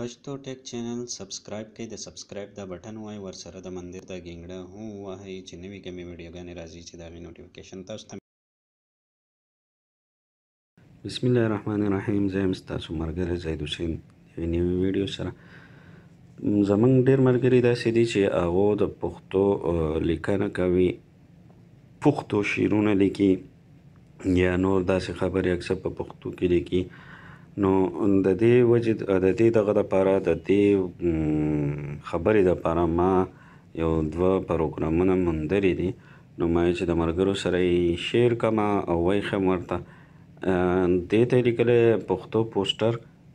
First tech channel subscribe ಕೈ subscribe ದ button ವಾಯ್ ವರ್ಷರದ ಮಂದಿರದ ಗಿಂಗಡ ಹೂ ವಾಹ ಈ ಚಿನ್ನವಿ ಕೆಮ್ಮಿ ವಿಡಿಯೋಗ ನಿರಾಜಿಸಿದಾಗ ನೋಟಿಫಿಕೇಶನ್ ತೋರಿಸ್ತಾ बिस्मिल्लाहिर्रहमानिर्रहीम जय मुस्तासु मरगरे زید حسین یو نیو ویډیو سره زمنګ ډیر مرګری دا سې دي چې او د پښتو لیکنه کوي پښتو شعرونه لیکي یا نور داسې خبرې اکثر په پښتو کې لیکي نو د دې وجد د دې دغه د پاره د دې خبرې د پاره ما یو دوه پروګرامونه مندري دي نو ما چې د مرګرو سره شعر کما او وایخه مرته دې ته لیکل پښتو پوسټر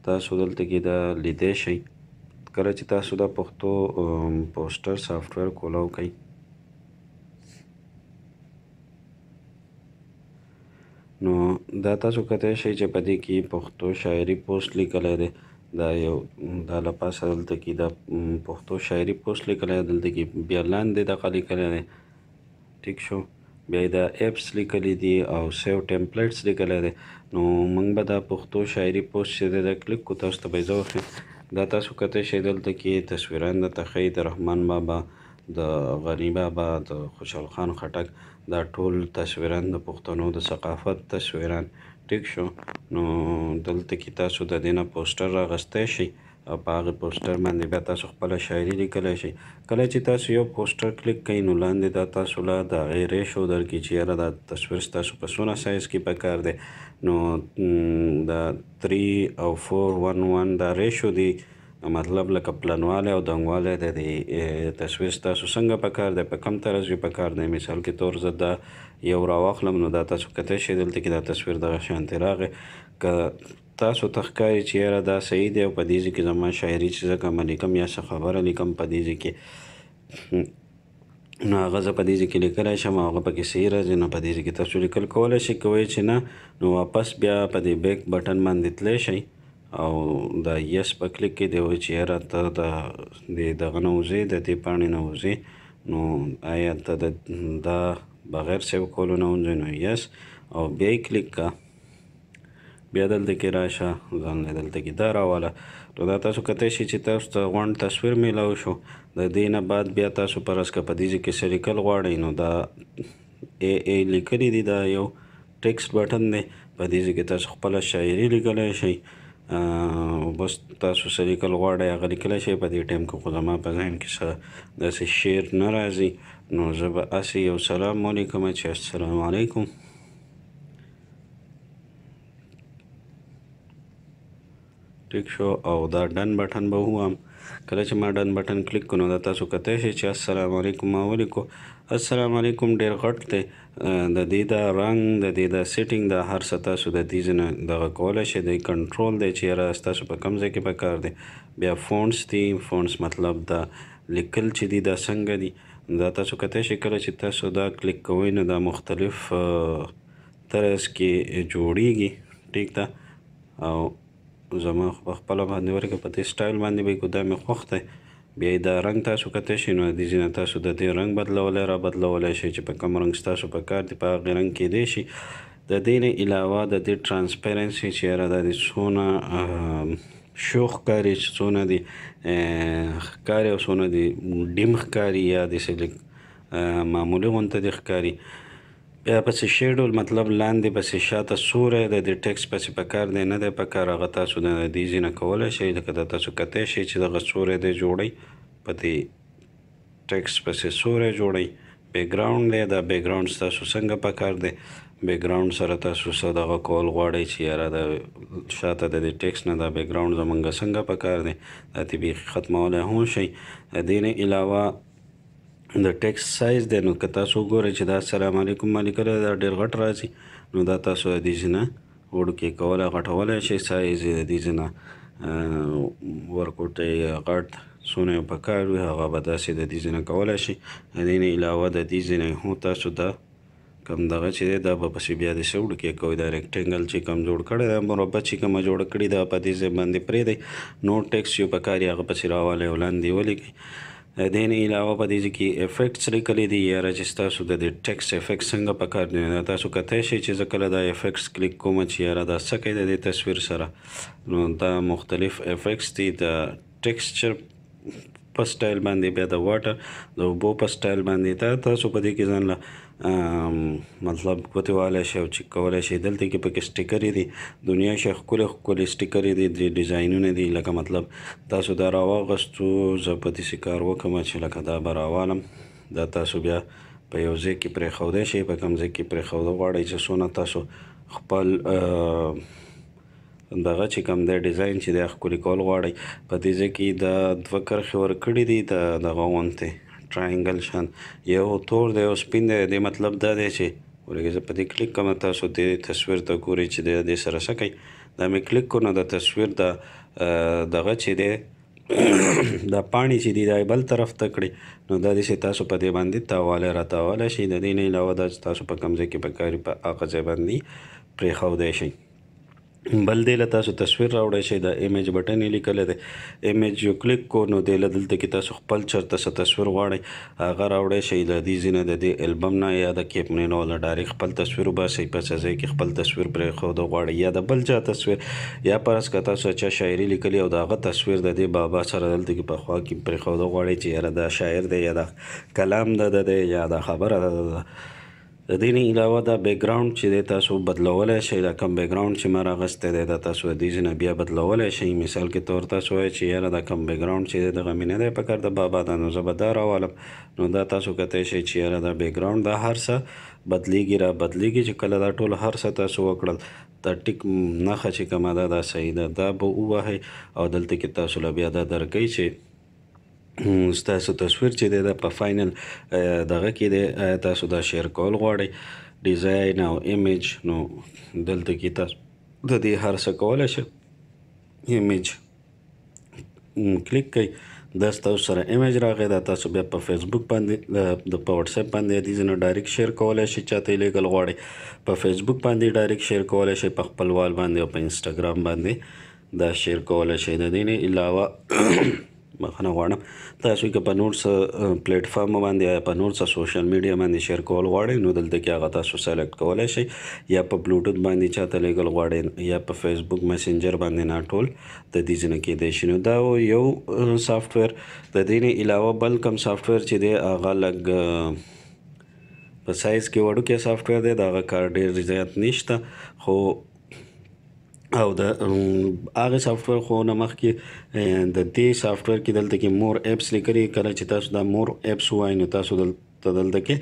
تاسو دلته کې دا لیدې شئ کله چې تاسو دا پښتو پوسټر سافټویر کولاو کوي نو دا تاسو کته شئ چې په دې کې پښتو شاعري پوسټ لیکل دی دا یو دا لپاره دلته کې دا پښتو شاعري پوسټ لیکل دلته کې بیا لاندې دا قلی کړل دی ٹھیک شو بیا دا ایپس لیکلی دي او سیو ټمپلیټس لیکلی دی نو موږ به دا پښتو شاعري پوسټ چې دی دا کلیک کو تاسو ته به یې واخلي دا تاسو کتی شئ دلته کې تصویران درته ښیي د رحمان بابا د غني بابا د خوشحال خان خټک دا ټول تصویران د پښتنو د ثقافت تصویران ټیک شو نو دلته کې تاسو د دې نه پوسټر راغستی شئ او په هغه پوسټر باندې بیا تاسو خپله شاعري لیکلی شئ کله چې تاسو یو پوسټر کلیک کوئ نو لاندې دا تاسو له د هغې ریشو درکړي چې یاره دا تصویر ستاسو په څونه سایز کې پکار دی نو دا 3 او 4:1:1 دا ریشو دی مطلب لکه پلنوالی او دنګوالی د دې تصویر ستاسو څنګه پکار دی په کم طرز کې پکار دی مثال کې طور زه دا یو راواخلم نو دا تاسو کتی شئ دلته کې دا تصویر دغه شانتې راغی که تاسو ته ښکاري چې یاره دا صحیح دی او په دې ځای کې زما شاعري چې زه کومه لیکم یا څه خبره لیکم په دې ځای کې نو هغه زه په دې ځای کې لیکلی شم او هغه پکې صحیح راځي نو په دې ځای کې تاسو لیکل کولی شئ که وایي چې نه نو واپس بیا په دې بیک بټن باندې تللی شئ او دا یس په کلیک کې دی وایي چې یاره ته د دغه نه وځې د دې پاڼې نه وځې نو آیا ته دا بغیر سیو کولو نه وځې نو یس او بیا یې کلیک که بیا دلته کې راشه ځان له دلته کې دا راواله نو دا تاسو کتی شئ چې تاسو ته غونډ تصویر میلاو شو د دې نه بعد بیا تاسو پرس که په دې ځای کې څه لیکل غواړئ نو دا ای لیکلی دی دا یو ټیکسټ بټن دی په دې ځای کې تاسو خپله شاعري لیکلی شئ بس تاسو څه لیکل غواړئ هغه لیکلی شئ په دې ټایم کې خو زما په ذهن کې څه داسې شعر نه راځي نو زه به هسې یو سلام ولیکم چې السلام علیکم ټیک شو او دا ډن بټن به ووهم کله چې ما ډن بټن کلیک کړو نو دا تاسو کتی شئ چې السلام علیکم ما ولیکو السلام علیکم ډېر غټ دی د دې دا رنګ د دې دا سیټینګ دا هر څه تاسو د دې ځنه دغه کولی شئ د کنټرول دی چې یاره ستاسو په کوم ځای کې پکار دی بیا فونټس دي فونټس مطلب دا لیکل چې دي دا څنګه دي دا تاسو کتی شئ کله چې تاسو دا کلیک کوئ نو دا مختلف طرز کې جوړیږي ټیک ده او زما په خپله باندې ورکړه په دې سټایل باندې به یې کو دا مې خوښ دی بیا یې دا رنګ تاسو کتی شئ نو د دې ځای نه تاسو د دې رنګ بدلولی را بدلولی شئ چې په کوم رنګ ستاسو په کار دی په هغې رنګ کیدی شي د دې نه علاوه د دې ټرانسپیرنسي چې یاره دا دې څونه شو ښکاري چې څونه دې ښکاري او څونه دې ډیم ښکاري یا داسې لږ معمولي غونته دې ښکاري بیا پسې شیډول مطلب لاندې پسې شاته سوری د دې ټیکس پسې پکار دی نه دی پکار هغه تاسو د دې ځای نه کولی شئ لکه دا تاسو کتی شئ چې دغه سوری دی جوړئ په دې ټیکس پسې سوری جوړئ بیکګراوند دی دا بیکګراوند ستاسو څنګه پکار دی بیکګراوند سره تاسو څه دغه کول غواړئ چې یاره د شاته د دې ټیکس نه دا بیکګراوند زمونږ څنګه پکار دی دا ته بیخي ختمولی هم شئ د دې نه علاوه د ټیکسټ سایز دی نو که تاسو وګورئ چې دا السلام علیکم ما لیکلی دا ډېر غټ راځي نو دا تاسو د دې ځای نه وړوکی کولی غټولی شئ سایز یې د دې ځای نه ورکوټی غټ څونه یې پکار وي هغه به داسې د دې ځای نه کولی شئ د دې نه علاوه د دې ځای نه هم تاسو دا کم دغه چې دی دا به پسې بیا داسې وړوکی کوئ دا ریکټینګل چې کوم جوړ کړی دی مربع چې کومه جوړه کړې ده په دې ځای باندې پرېږدئ نور ټیکسټ یو پکار یې هغه پسې راوالی او لاندې ولیکئ దేని ఇలా పదికి ఎఫెక్ట్స్ రికలిది రజిస్తా సుద ది టెక్స్ట్ ఎఫెక్ట్స్ సంగ పకర్ నే తాసు కతే షి చీజ్ కలదా ఎఫెక్ట్స్ క్లిక్ కోమ చియారా ద సకైద ది తస్వీర్ సరా ద مختلف ఎఫెక్ట్స్ ది ద టెక్స్చర్ په سټایل باندې بیا د واټر د اوبو په سټایل باندې تاسو په دې کې ځان له مطلب کوتیواله شي او چې کوله شي دلته کې پکې سټیکرې دي دنیا شي خپل سټیکرې دي د ډیزاینونه دي لکه مطلب تاسو دا راوغستو زه په دې کار وکم چې لکه دا براوالم دا تاسو بیا په یو ځای کې پرې خوده شي په کوم ځای کې پرې خوده غواړئ چې سونه تاسو خپل دغه چې کوم د ډیزاین چې د خپل کول غواړي په دې ځکه د دوه کرښې ورکړې دي دغه غونته ټرایانګل شان یو تور دی او سپین دی د مطلب دا دی چې ورګه په دې کلیک کوم تاسو د تصویر ته ګورئ چې د سره سکی دا مې کلیک کونه د تصویر د دغه چې دی د پانی چې دی د بل طرف ته کړی نو دا دې تاسو په دې باندې تاواله راتاواله شي د دې نه علاوه دا تاسو په کوم ځای کې په کاری په هغه ځای باندې پرې خوده شي بل دی له تاسو تصویر راوړی شئ د ایمیج بټن یې لیکلی دی ایمیج یو کلیک کو نو دی له دلته کې تاسو خپل چېرته څه تصویر غواړئ هغه راوړی شئ د دې ځینه د دې البم نه یا د کیپنینو نه ډایرکټ خپل تصویر وباسئ په څه ځای کې خپل تصویر پرېښوده غواړئ یا د بل چا تصویر یا فرض که تاسو چا شاعري لیکلي او د هغه تصویر د دې بابا سره دلته کې په خوا کې پرېښوده غواړئ چې یاره دا شاعر دی یا دا کلام ده دی یا دا خبره ده د دې نه علاوه دا بیک ګراوند چې دی تاسو بدلولی شئ دا کوم بیک ګراوند چې ما راغستی دی دا تاسو د دې نه بیا بدلولی شئ مثال کې طور تاسو وایئ چې یاره دا کوم بیک ګراوند چې دی دغه مې نه دی په کار د بابا دا نو زه به دا راوالم نو دا تاسو کتی شئ چې یاره دا بیک ګراوند دا هر څه بدلیږي را بدلیږي چې کله دا ټول هر څه تاسو وکړل دا ټیک نښه چې کومه ده دا صحیح ده دا به ووهئ او دلته کې تاسو له بیا دا درکئ چې ستاسو تصویر چې دی دا په فاینل دغه کې دی تاسو دا شیر کول غواړئ ډیزاین او ایمیج نو دلته کې تاسو د دې هر څه کولی شئ ایمیج کلیک کوئ دا ستاسو سره ایمیج راغی دا تاسو بیا په فیسبوک باندې د په واټساپ باندې دې ځنه ډایرکټ شیر کولی شئ چا ته یې لیږل غواړئ په فیسبوک باندې ډایرکټ شیر کولی شئ په خپل وال باندې او په انسټاګرام باندې دا شیر کولی شئ د دې نه علاوه مخنه غواړم تاسو که په نور څه پلیټ فارم باندې یا په نور څه سوشل میډیا باندې شیر کول غواړئ نو دلته کې هغه تاسو سلیکټ کولی شئ یا په بلوټوت باندې چاته لیږل غواړئ یا په فیسبوک میسنجر باندې نه ټول د دې ځینه کېدای شي نو دا یو سافټویر د دې نه علاوه بل کوم سافټویر چې دی هغه لږ په سایز کې وړوکی سافټویر دی د هغه کار ډېر زیات نشته خو او د هغه سافټویر خو نه مخکې د دې سافټویر کې دلته کې مور ایپس لیکلي کله چې تاسو دا مور ایپس وایي نو تاسو دلته کې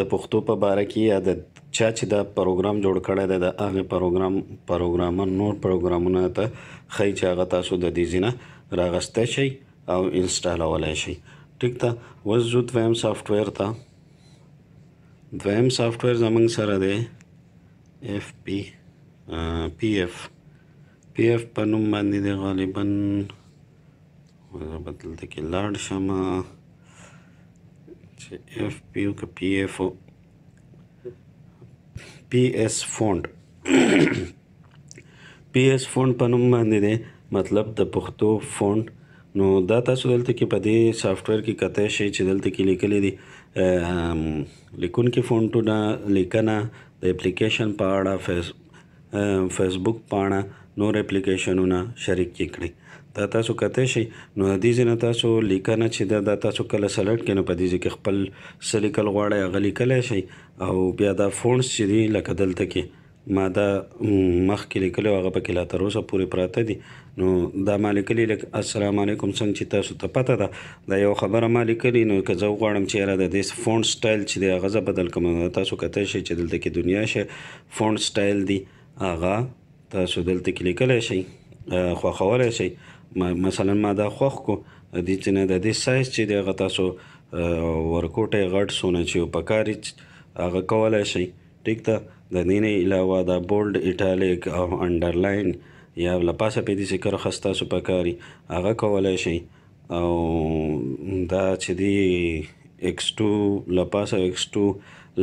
د پښتو په باره کې یا د چا چې دا پروګرام جوړ کړی دی د هغې پروګرامر نور پروګرامونه ته ښایي چې هغه تاسو د دې ځینه راغستی شئ او انسټالولی شئ ټیک ده اوس ځو دویم سافټویر ته دویم سافټویر زموږ سره دی اف پی پی ایف پی ایف په نوم باندې دی غالبا زه به دلته کې لاړ شم چې ایف پی او که پی ایف او پی ایس فونټ پی ایس فونټ په نوم باندې دی مطلب د پښتو فونټ نو دا تاسو دلته کې په دې سافټویر کې کتی شئ چې دلته کې لیکلی دي لیکونکي فونټونه لیکنه د اپلیکیشن په اړه فیسبوک پاڼه نور اپلیکیشنونه شریک کړئ دا تاسو کتی شئ نو د دې ځینه تاسو لیکنه چې ده دا تاسو کله سلیکټ کړئ نو په دې ځای کې خپل څه لیکل غواړئ هغه لیکلی شئ او بیا دا فونټس چې دي لکه دلته کې ما دا مخکې لیکلی هغه پکې لا تر اوسه پورې پراته دي نو دا ما لیکلي لکه السلام علیکم څنګه چې تاسو ته پته ده دا یو خبره ما لیکلي نو که زه وغواړم چې یاره د دې فونټ سټایل چې دی هغه زه بدل کړم نو تاسو کتی شئ چې دلته کې دنیا شی فونټ سټایل دی هغه تاسو دلته کې لیکلی شئ خوښولی شئ مثلا ما دا خوښ کو دې چې نه د دې سایز چې دی هغه تاسو ورکوټی غټ څونه چې پکار هغه کولی شئ ټیک ده د دې نه علاوه دا بولډ ایټالیک او انډرلاین یا له پاسه پې داسې کرښه ستاسو پکاري هغه کولی شئ او دا چې دی ایکس ټو له پاسه ایکس ټو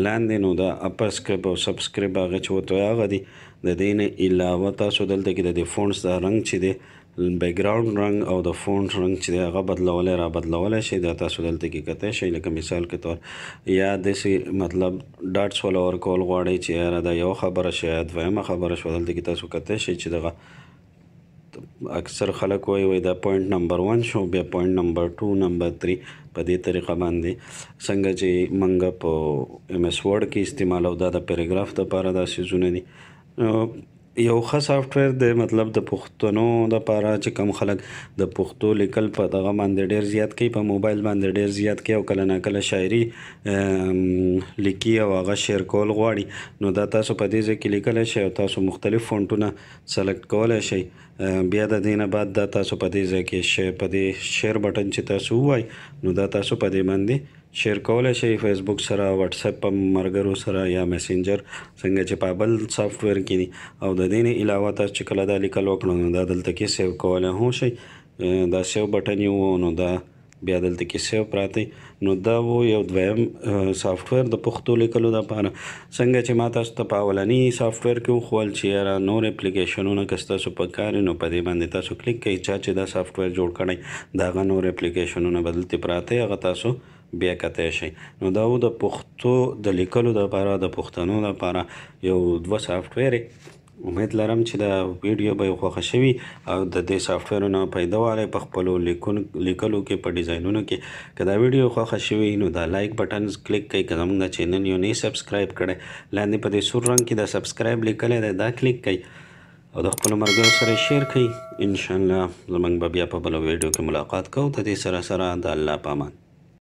لاندې نو دا اپر سکرپ او سب سکرپ هغه چې ورته هغه دي د دې نه علاوه تاسو دلته کې د دې فونټس دا رنګ چې دی بیکګراوند رنگ او د فونټ رنگ چې هغه بدلولای را بدلولای شي دا تاسو دلته کې کته شي. لکه مثال کې تور یا د څه مطلب ډاټس ول اور کول غواړي چې را دا یو خبره شاید وایم خبره شو دلته کې تاسو کته شي چې دغه اکثر خلک وایي دا پوینټ نمبر 1 شو بیا پوینټ نمبر 2 نمبر 3 په دې طریقه باندې څنګه چې منګه په ام اس ورډ کې استعمال او دا د پیراګراف د لپاره دا سيزونه دي. یو ښه سافټویر د مطلب د پښتنو لپاره چې کم خلک د پښتو لیکل په دغه باندې ډیر زیات کوي په موبایل باندې ډیر زیات کوي او کله ناکله شاعري لیکي او هغه شعر کول غواړي نو دا تاسو په دې ځای کې لیکلی شئ او تاسو مختلف فونټونه سلیکټ کولی شئ. بیا د دې نه بعد دا تاسو په دې ځای کې په دې شعر بټن چې تاسو ووایي نو دا تاسو په دې باندې شیر کولی شئ فیسبوک سره واتساپ مرګرو سره یا میسنجر څنګه چې په بل سافټویر کې دي. او د دې نه علاوه تاسو چې کله دا لیکل وکړو نو دا دلته کې سیو کولی هم شئ دا سیو بټن یې نو دا بیا دلته کې سیو پراته نو دا و یو دویم سافټویر د پښتو لیکلو دپاره څنګه چې ما تاسو ته په اولني سافټویر کې وښوول چې یاره نور اپلیکیشنونه که ستاسو په کار نو په دې باندې تاسو کلیک کوئ. چا چې دا سافټویر جوړ کړی د هغه نور اپلیکیشنونه به دلته پراته هغه تاسو بیا کتی شئ. نو دا و د پښتو د لیکلو دپاره د پښتنو دپاره یو دوه سافټویرې امید لرم چې دا ویډیو به یې خوښه شوي او د دې سافټویرونو پیدا والی په خپلو لیکلو کې په ډیزاینونو کې. که دا ویډیو خوښه شوي نو دا لایک بټن کلیک کوئ. که زموږ چینل یو نه سبسکرایب کړی لاندې په دې سور رنګ کې دا سبسکرایب لیکلی دی دا کلیک کوئ او د خپلو ملګرو سره شیر کوئ. انشاءالله زموږ به بیا په بله ویډیو کې ملاقات کوو. د دې سره د الله په امان.